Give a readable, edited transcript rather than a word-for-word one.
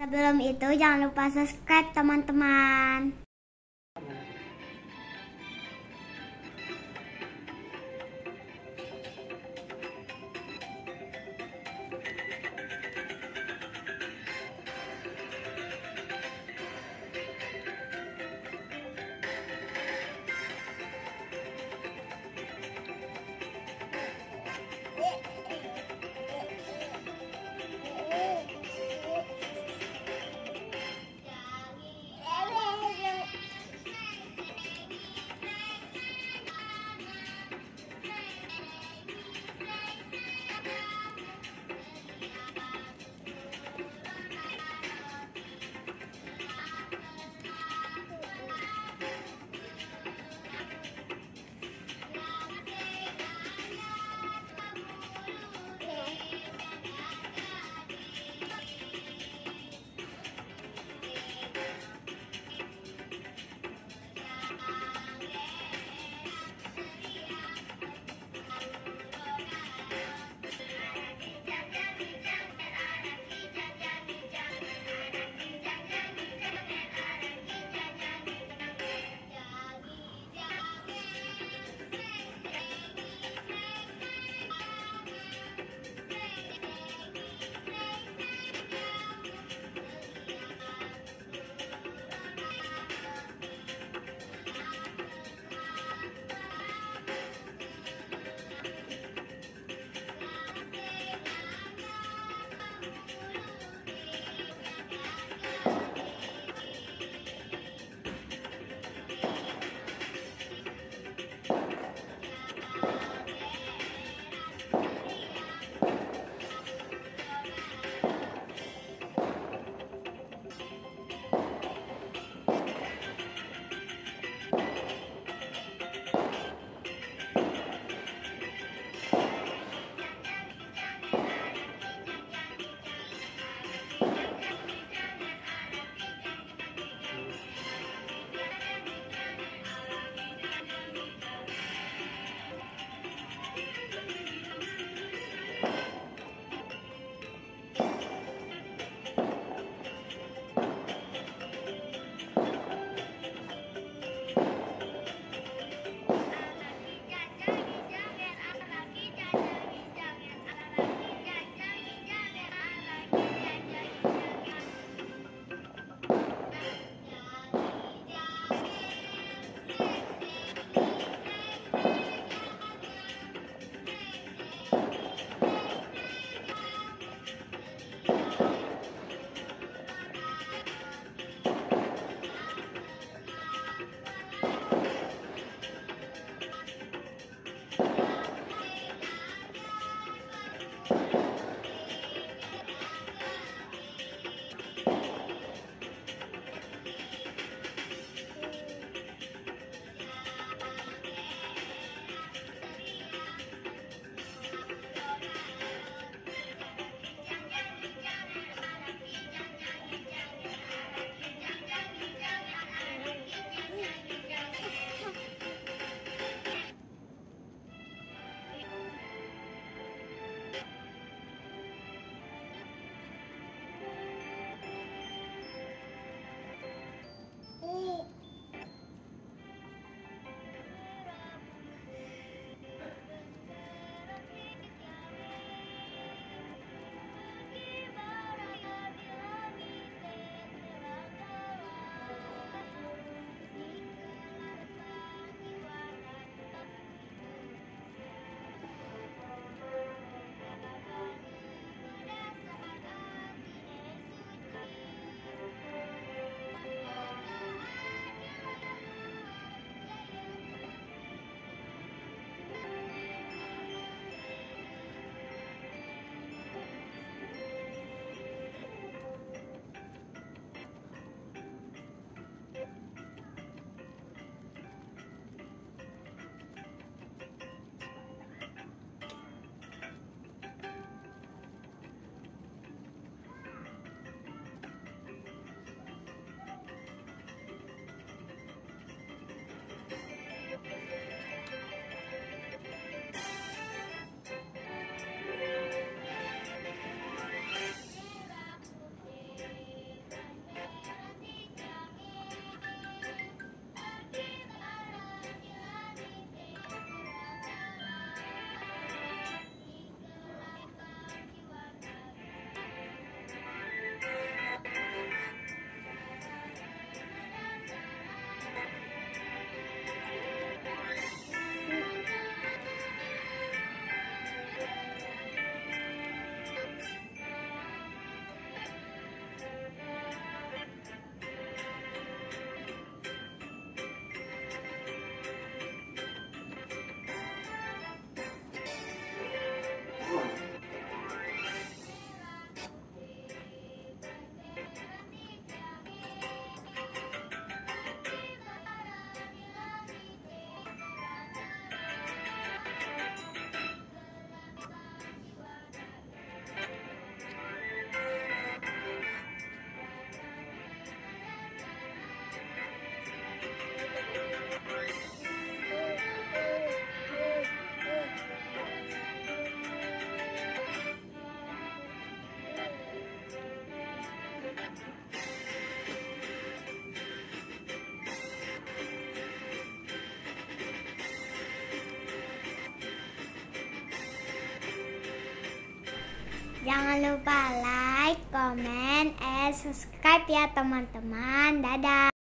Sebelum itu jangan lupa subscribe teman-teman. Jangan lupa like, comment, and subscribe ya teman-teman. Dadah.